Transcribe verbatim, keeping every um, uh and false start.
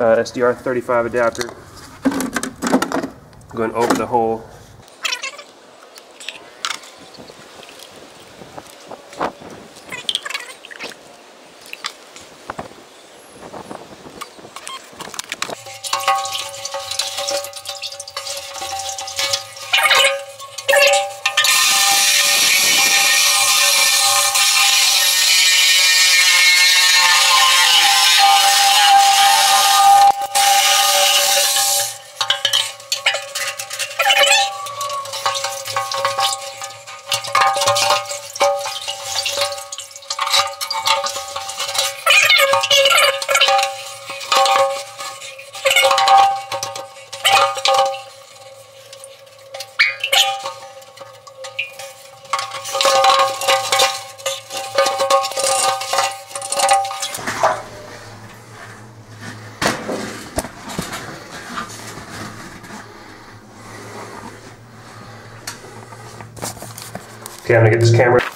uh, S D R thirty-five adapter, going over the hole. Okay, I'm gonna get this camera.